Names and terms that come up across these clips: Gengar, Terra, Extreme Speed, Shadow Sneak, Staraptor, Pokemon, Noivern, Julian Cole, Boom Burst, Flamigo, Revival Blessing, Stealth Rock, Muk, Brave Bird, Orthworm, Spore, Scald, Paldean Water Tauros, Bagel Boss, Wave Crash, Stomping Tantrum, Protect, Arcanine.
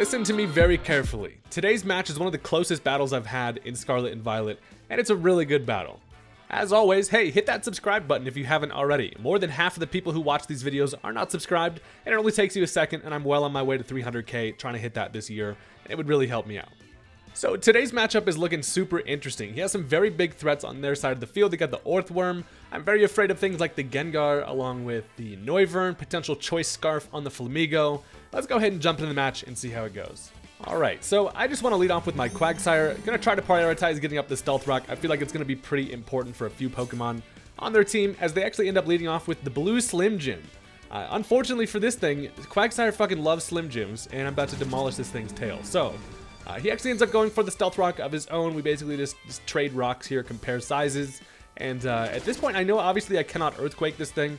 Listen to me very carefully. Today's match is one of the closest battles I've had in Scarlet and Violet, and it's a really good battle. As always, hey, hit that subscribe button if you haven't already. More than half of the people who watch these videos are not subscribed, and it only takes you a second, and I'm well on my way to 300K trying to hit that this year, and it would really help me out. So today's matchup is looking super interesting. He has some very big threats on their side of the field. They got the Orthworm. I'm very afraid of things like the Gengar along with the Noivern, potential Choice Scarf on the Flamigo. Let's go ahead and jump into the match and see how it goes. Alright, so I just want to lead off with my Quagsire. I'm going to try to prioritize getting up the Stealth Rock. I feel like it's going to be pretty important for a few Pokemon on their team as they actually end up leading off with the blue Slim Jim. Unfortunately for this thing, Quagsire fucking loves Slim Jims, and I'm about to demolish this thing's tail. So he actually ends up going for the Stealth Rock of his own. We basically just trade rocks here, compare sizes. And at this point, I know obviously I cannot Earthquake this thing.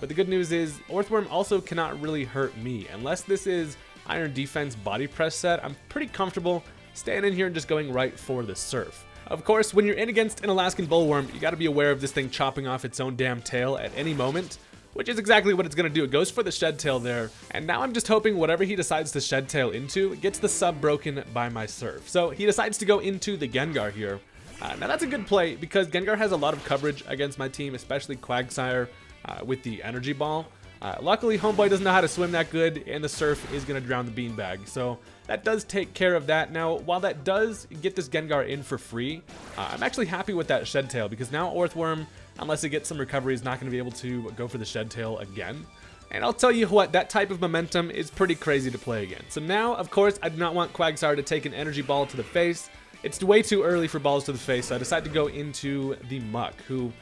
But the good news is Orthworm also cannot really hurt me. Unless this is Iron Defense Body Press set, I'm pretty comfortable staying in here and just going right for the Surf. Of course, when you're in against an Alaskan Bullworm, you got to be aware of this thing chopping off its own damn tail at any moment, which is exactly what it's going to do. It goes for the Shed Tail there, and now I'm just hoping whatever he decides to Shed Tail into gets the sub broken by my Surf. So he decides to go into the Gengar here. Now that's a good play because Gengar has a lot of coverage against my team, especially Quagsire with the Energy Ball. Luckily, Homeboy doesn't know how to swim that good, and the Surf is going to drown the beanbag. So that does take care of that. Now, while that does get this Gengar in for free, I'm actually happy with that Shed Tail because now Orthworm, unless it gets some recovery, is not going to be able to go for the Shed Tail again. And I'll tell you what, that type of momentum is pretty crazy to play again. So now, of course, I do not want Quagsire to take an Energy Ball to the face. It's way too early for balls to the face, so I decide to go into the Muk, who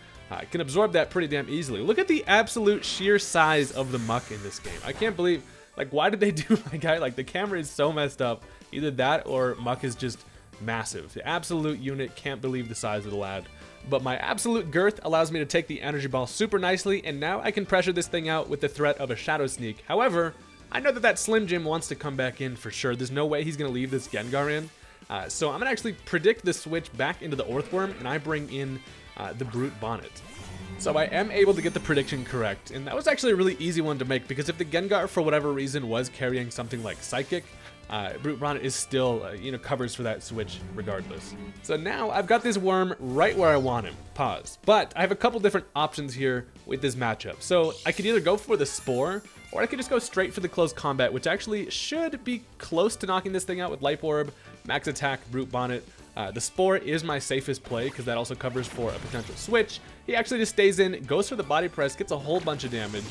can absorb that pretty damn easily. Look at the absolute sheer size of the Muk in this game. I can't believe, like, why did they do my guy? Like, the camera is so messed up. Either that or Muk is just massive. The absolute unit, can't believe the size of the lad. But my absolute girth allows me to take the Energy Ball super nicely, and now I can pressure this thing out with the threat of a Shadow Sneak. However, I know that Slim Jim wants to come back in for sure. There's no way he's going to leave this Gengar in. So I'm going to actually predict the switch back into the Orthworm, and I bring in the Brute Bonnet. So I am able to get the prediction correct, and that was actually a really easy one to make because if the Gengar for whatever reason was carrying something like Psychic, Brute Bonnet is still, you know, covers for that switch regardless. So now I've got this worm right where I want him, pause. But I have a couple different options here with this matchup. So I could either go for the Spore, or I could just go straight for the Close Combat, which actually should be close to knocking this thing out with Life Orb, Max Attack, Brute Bonnet. The Spore is my safest play because that also covers for a potential switch. He actually just stays in, goes for the Body Press, gets a whole bunch of damage.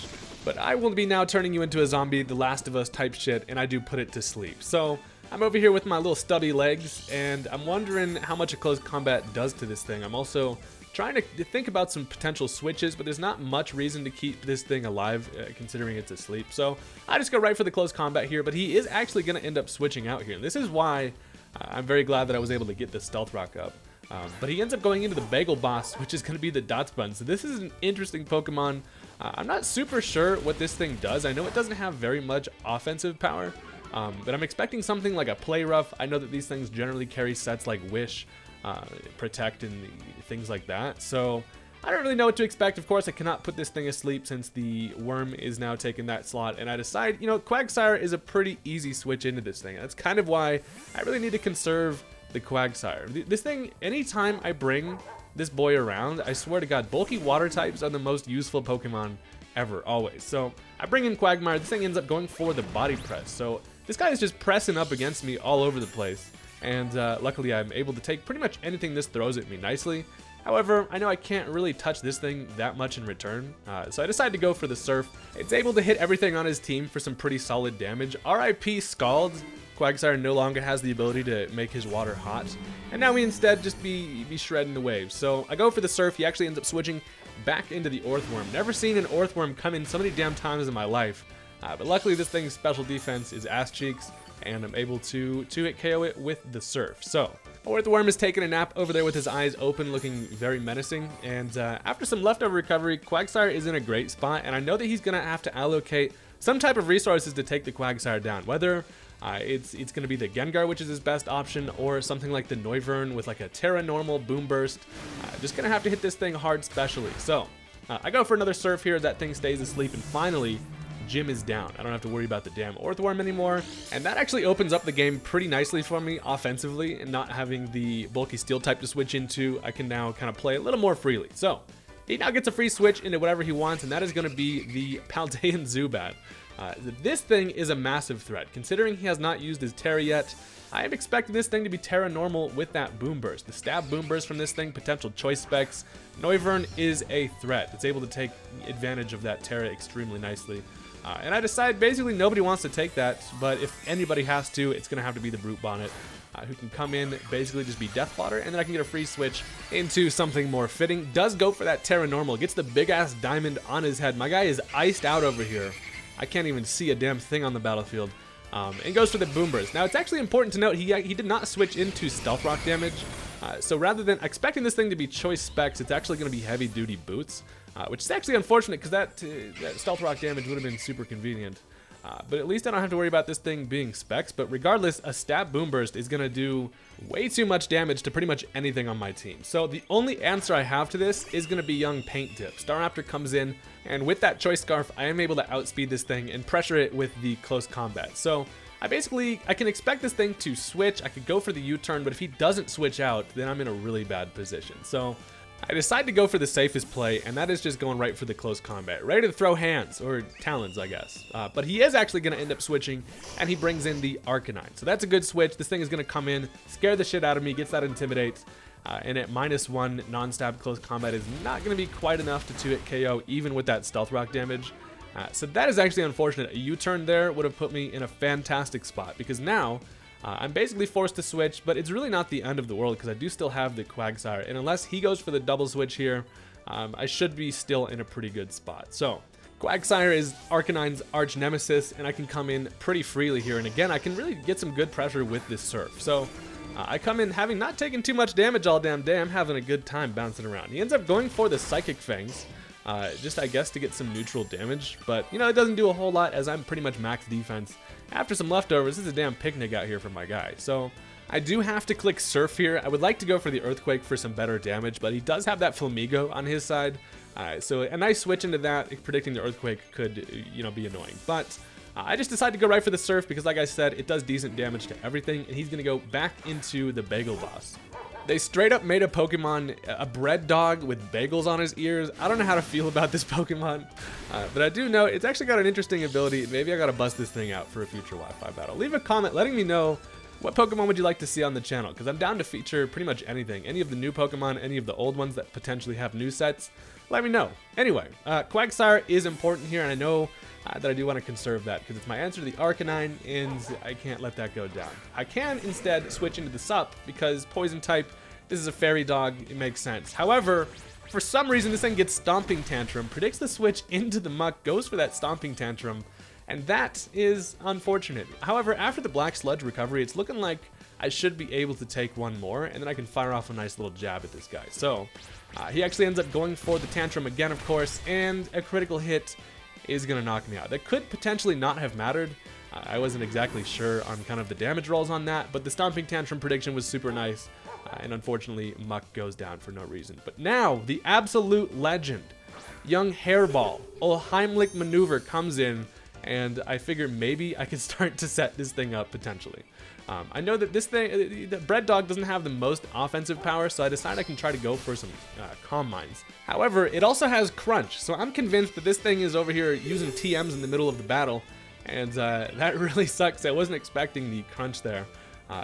But I will be now turning you into a zombie, The Last of Us type shit, and I do put it to sleep. So I'm over here with my little stubby legs, and I'm wondering how much a Close Combat does to this thing. I'm also trying to think about some potential switches, but there's not much reason to keep this thing alive considering it's asleep. So I just go right for the Close Combat here, but he is actually going to end up switching out here. This is why I'm very glad that I was able to get this Stealth Rock up. But he ends up going into the Bagel Boss, which is going to be the Dotsbun. So this is an interesting Pokemon. I'm not super sure what this thing does. I know it doesn't have very much offensive power, but I'm expecting something like a Play Rough. I know that these things generally carry sets like Wish, Protect, and things like that. So I don't really know what to expect. Of course, I cannot put this thing asleep since the worm is now taking that slot, and I decide, you know, Quagsire is a pretty easy switch into this thing. That's kind of why I really need to conserve the Quagsire. This thing, anytime I bring this boy around, I swear to God, bulky water types are the most useful Pokemon ever, always. So I bring in Quagmire. This thing ends up going for the Body Press. So this guy is just pressing up against me all over the place, and luckily I'm able to take pretty much anything this throws at me nicely. However, I know I can't really touch this thing that much in return, so I decided to go for the Surf. It's able to hit everything on his team for some pretty solid damage. RIP Scald, Quagsire no longer has the ability to make his water hot, and now we instead just be shredding the waves. So I go for the Surf. He actually ends up switching back into the Orthworm. Never seen an Orthworm come in so many damn times in my life, but luckily this thing's special defense is ass cheeks, and I'm able to two-hit KO it with the Surf. So Orthworm is taking a nap over there with his eyes open, looking very menacing, and after some leftover recovery, Quagsire is in a great spot, and I know that he's gonna have to allocate some type of resources to take the Quagsire down, whether it's gonna be the Gengar, which is his best option, or something like the Noivern with like a Terra Normal, Boom Burst. Just gonna have to hit this thing hard specially. So I go for another Surf here. That thing stays asleep, and finally Jim is down. I don't have to worry about the damn Orthworm anymore, and that actually opens up the game pretty nicely for me offensively, and not having the bulky steel type to switch into, I can now kind of play a little more freely. So he now gets a free switch into whatever he wants, and that is going to be the Paldean Zubat. This thing is a massive threat. Considering he has not used his Terra yet, I am expecting this thing to be Terra Normal with that Boom Burst. The Stab Boom Burst from this thing, potential Choice Specs. Noivern is a threat. It's able to take advantage of that Terra extremely nicely. And I decide basically nobody wants to take that, but if anybody has to, it's going to have to be the Brute Bonnet, who can come in, basically just be Death Fodder, and then I can get a free switch into something more fitting. Does go for that Terra Normal, gets the big-ass diamond on his head. My guy is iced out over here. I can't even see a damn thing on the battlefield. And goes for the Boom Burst. Now, it's actually important to note he did not switch into Stealth Rock damage. So rather than expecting this thing to be Choice Specs, it's actually going to be Heavy Duty Boots, which is actually unfortunate because that Stealth Rock damage would have been super convenient. But at least I don't have to worry about this thing being Specs. But regardless, a Stab Boom Burst is going to do way too much damage to pretty much anything on my team. So the only answer I have to this is going to be Young Paint Dip. Staraptor comes in, and with that Choice Scarf, I am able to outspeed this thing and pressure it with the Close Combat. So I can expect this thing to switch. I could go for the U-turn, but if he doesn't switch out, then I'm in a really bad position. So I decide to go for the safest play, and that is just going right for the Close Combat. Ready to throw hands, or talons, I guess. But he is actually going to end up switching, and he brings in the Arcanine. So that's a good switch. This thing is going to come in, scare the shit out of me, gets that Intimidate. And at -1, non-stab Close Combat is not going to be quite enough to 2-hit KO, even with that Stealth Rock damage. So that is actually unfortunate. A U-turn there would have put me in a fantastic spot, because now I'm basically forced to switch, but it's really not the end of the world because I do still have the Quagsire, and unless he goes for the double switch here, I should be still in a pretty good spot. So Quagsire is Arcanine's arch nemesis, and I can come in pretty freely here, and again, I can really get some good pressure with this Surf. So I come in having not taken too much damage all damn day. I'm having a good time bouncing around. He ends up going for the Psychic Fangs, just I guess to get some neutral damage, but you know, it doesn't do a whole lot as I'm pretty much max defense. After some leftovers, this is a damn picnic out here for my guy. So I do have to click Surf here. I would like to go for the Earthquake for some better damage, but he does have that Flamigo on his side. So a nice switch into that, predicting the Earthquake could, you know, be annoying. But I just decided to go right for the Surf because, like I said, it does decent damage to everything, and he's going to go back into the Bagel Boss. They straight up made a Pokemon, a bread dog with bagels on his ears. I don't know how to feel about this Pokemon, but I do know it's actually got an interesting ability. Maybe I gotta bust this thing out for a future Wi-Fi battle. Leave a comment letting me know what Pokemon would you like to see on the channel, because I'm down to feature pretty much anything. Any of the new Pokemon, any of the old ones that potentially have new sets, let me know. Anyway, Quagsire is important here, and I know that I do want to conserve that because it's my answer to the Arcanine, and I can't let that go down. I can instead switch into the Sup because poison type, this is a fairy dog, it makes sense. However, for some reason this thing gets Stomping Tantrum, predicts the switch into the Muk, goes for that Stomping Tantrum, and that is unfortunate. However, after the Black Sludge recovery, it's looking like I should be able to take one more, and then I can fire off a nice little jab at this guy. So he actually ends up going for the Tantrum again, of course, and a critical hit is going to knock me out. That could potentially not have mattered. I wasn't exactly sure on kind of the damage rolls on that, but the Stomping Tantrum prediction was super nice, and unfortunately Muk goes down for no reason. But now the absolute legend, Young Hairball, Heimlich Maneuver, comes in, and I figure maybe I can start to set this thing up potentially. I know that this thing, the bread dog, doesn't have the most offensive power, so I decide I can try to go for some Calm Minds. However, it also has Crunch, so I'm convinced that this thing is over here using TMs in the middle of the battle, and that really sucks. I wasn't expecting the Crunch there.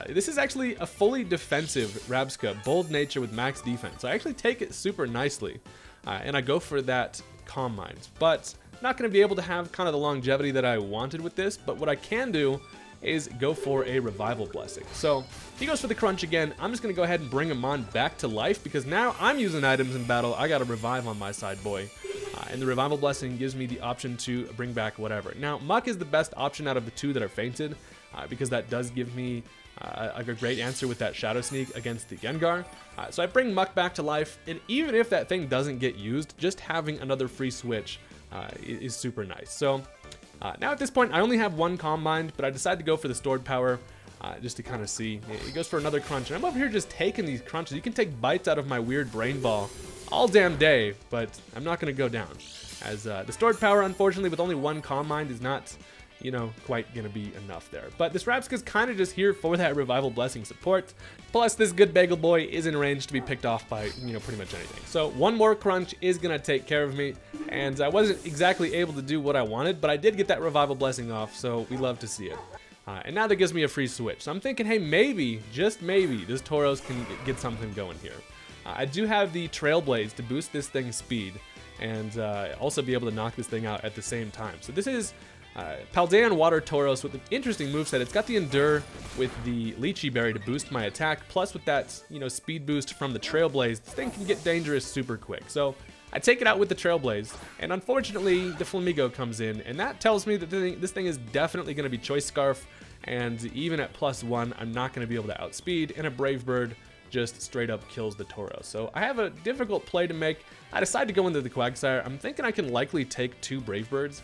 This is actually a fully defensive Rabsca, bold nature with max defense, so I actually take it super nicely, and I go for that Calm Minds, but not going to be able to have kind of the longevity that I wanted with this. But what I can do is go for a Revival Blessing. So he goes for the Crunch again. I'm just going to go ahead and bring him on back to life because now I'm using items in battle. I got to revive on my side, boy. And the Revival Blessing gives me the option to bring back whatever. Now, Muk is the best option out of the two that are fainted because that does give me a great answer with that Shadow Sneak against the Gengar. So I bring Muk back to life. And even if that thing doesn't get used, just having another free switch is super nice. So now at this point I only have one Calm Mind, but I decide to go for the Stored Power just to kind of see. It goes for another Crunch, and I'm over here just taking these Crunches. You can take bites out of my weird brain ball all damn day, but I'm not going to go down. as the stored power, unfortunately, with only one Calm Mind is not, you know, quite gonna be enough there. But this Rapska's kind of just here for that Revival Blessing support. Plus, this good bagel boy is in range to be picked off by, you know, pretty much anything. So one more Crunch is gonna take care of me, and I wasn't exactly able to do what I wanted, but I did get that Revival Blessing off, so we love to see it. And now that gives me a free switch. So I'm thinking, hey, maybe, just maybe, this Tauros can get something going here. I do have the Trailblaze to boost this thing's speed, and also be able to knock this thing out at the same time. So this is Paldean Water Tauros with an interesting moveset. It's got the Endure with the Lychee Berry to boost my attack, plus with that, you know, speed boost from the Trailblaze, this thing can get dangerous super quick. So I take it out with the Trailblaze, and unfortunately the Flamigo comes in, and that tells me that this thing is definitely going to be Choice Scarf, and even at +1 I'm not going to be able to outspeed, and a Brave Bird just straight up kills the Tauros. So I have a difficult play to make. I decide to go into the Quagsire. I'm thinking I can likely take two Brave Birds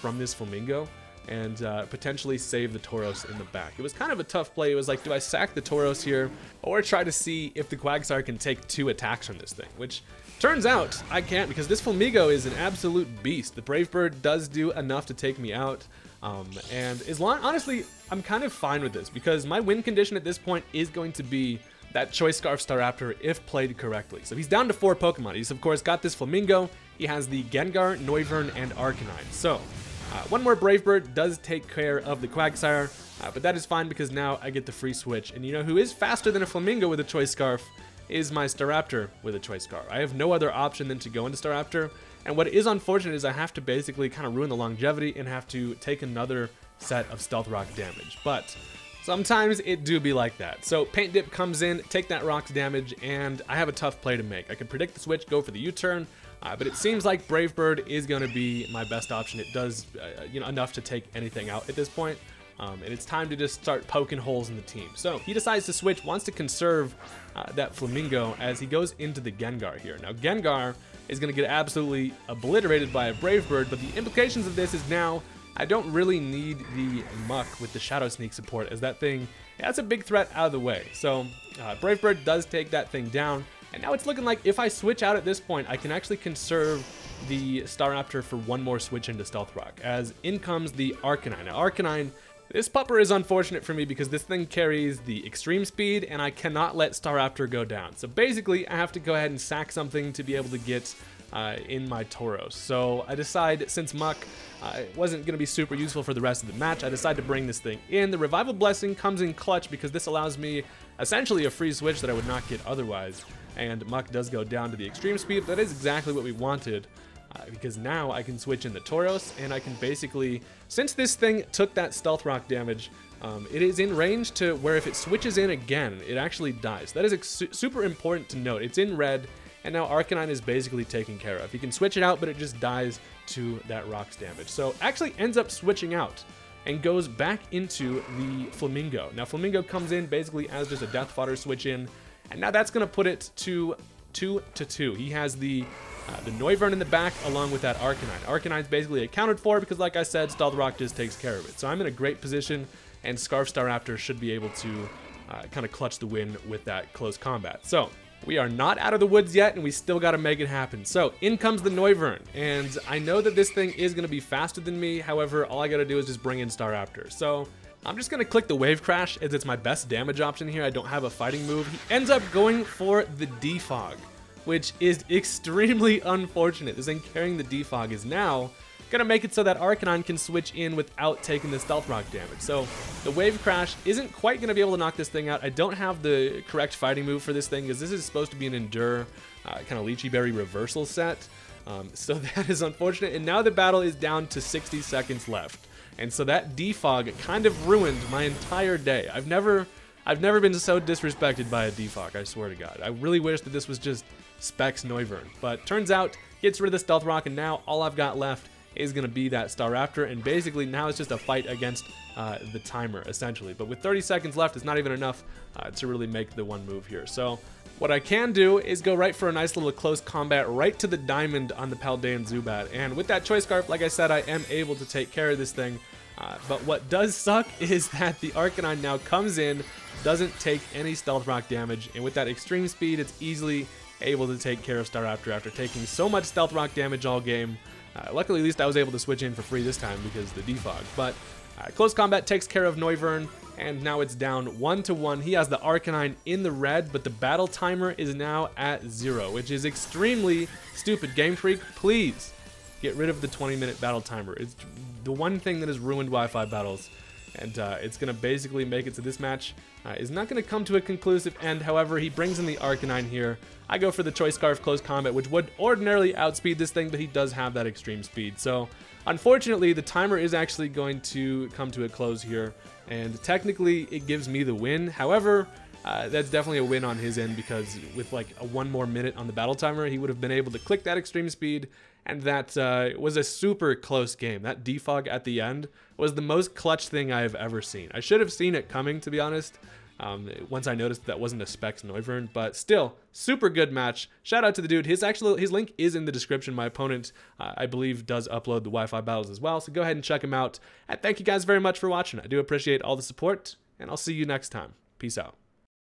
from this Flamigo and potentially save the Tauros in the back. It was kind of a tough play. It was like, do I sack the Tauros here or try to see if the Quagsire can take two attacks from this thing, which turns out I can't, because this Flamigo is an absolute beast. The Brave Bird does do enough to take me out. And as long, honestly, I'm kind of fine with this, because my win condition at this point is going to be that Choice Scarf Staraptor if played correctly. So he's down to 4 Pokemon. He's of course got this Flamigo, he has the Gengar, Noivern, and Arcanine. So one more Brave Bird does take care of the Quagsire, but that is fine because now I get the free switch. And you know who is faster than a Flamigo with a Choice Scarf is my Staraptor with a Choice Scarf. I have no other option than to go into Staraptor, and what is unfortunate is I have to basically kind of ruin the longevity and have to take another set of Stealth Rock damage. But sometimes it do be like that. So Paint Dip comes in, take that rock's damage, and I have a tough play to make. I can predict the switch, go for the U-turn, but it seems like Brave Bird is going to be my best option. It does you know, enough to take anything out at this point. And it's time to just start poking holes in the team. So he decides to switch, wants to conserve that Flamigo as he goes into the Gengar here. Now Gengar is going to get absolutely obliterated by a Brave Bird, but the implications of this is now I don't really need the Muk with the Shadow Sneak support, as that thing, that's a big threat out of the way. So Brave Bird does take that thing down, and now it's looking like if I switch out at this point, I can actually conserve the Staraptor for one more switch into Stealth Rock, as in comes the Arcanine. Now Arcanine, this pupper is unfortunate for me because this thing carries the Extreme Speed, and I cannot let Staraptor go down. So basically, I have to go ahead and sack something to be able to get in my Tauros. So I decide, since Muk wasn't going to be super useful for the rest of the match, I decide to bring this thing in. The Revival Blessing comes in clutch because this allows me essentially a free switch that I would not get otherwise, and Muk does go down to the Extreme Speed. That is exactly what we wanted, because now I can switch in the Tauros, and I can basically, since this thing took that Stealth Rock damage, it is in range to where if it switches in again, it actually dies. That is super important to note. It's in red, and now Arcanine is basically taken care of. He can switch it out, but it just dies to that rock's damage. So actually ends up switching out and goes back into the Flamigo. Now Flamigo comes in basically as just a death fodder switch in, and now that's gonna put it to 2-2. He has the Noivern in the back along with that Arcanine. Arcanine's basically accounted for because, like I said, Stealth Rock just takes care of it. So I'm in a great position, and Scarf Staraptor should be able to kind of clutch the win with that close combat. So we are not out of the woods yet, and we still got to make it happen. So in comes the Noivern, and I know that this thing is going to be faster than me. However, all I got to do is just bring in Staraptor. So I'm just going to click the Wave Crash, as it's my best damage option here. I don't have a fighting move. He ends up going for the Defog, which is extremely unfortunate. This thing carrying the Defog is now going to make it so that Arcanine can switch in without taking the Stealth Rock damage. So the Wave Crash isn't quite going to be able to knock this thing out. I don't have the correct fighting move for this thing, because this is supposed to be an Endure kind of Lychee Berry reversal set. So that is unfortunate. And now the battle is down to 60 seconds left. And so that Defog kind of ruined my entire day. I've never been so disrespected by a Defog, I swear to God. I really wish that this was just Specs Noivern. But turns out, gets rid of the Stealth Rock, and now all I've got left is going to be that Staraptor, and basically now it's just a fight against the timer, essentially. But with 30 seconds left, it's not even enough to really make the one move here. So what I can do is go right for a nice little close combat right to the diamond on the Paldean Zubat, and with that Choice Scarf, like I said, I am able to take care of this thing. But what does suck is that the Arcanine now comes in, doesn't take any Stealth Rock damage, and with that Extreme Speed, it's easily able to take care of Staraptor after taking so much Stealth Rock damage all game. Luckily, at least I was able to switch in for free this time because of the defog. But Close Combat takes care of Noivern, and now it's down 1-1. He has the Arcanine in the red, but the battle timer is now at 0, which is extremely stupid. Game Freak, please get rid of the 20-minute battle timer. It's the one thing that has ruined Wi-Fi battles, and it's going to basically make it so this match is not going to come to a conclusive end. However, he brings in the Arcanine here. I go for the Choice Scarf Close Combat, which would ordinarily outspeed this thing, but he does have that extreme speed. So, unfortunately, the timer is actually going to come to a close here, and technically, it gives me the win. However, that's definitely a win on his end, because with like a 1 more minute on the battle timer, he would have been able to click that extreme speed, and that was a super close game. That defog at the end was the most clutch thing I have ever seen. I should have seen it coming, to be honest, once I noticed that wasn't a Specs Noivern, but still, super good match. Shout out to the dude. His link is in the description. My opponent, I believe, does upload the Wi-Fi battles as well, so go ahead and check him out. And thank you guys very much for watching. I do appreciate all the support, and I'll see you next time. Peace out.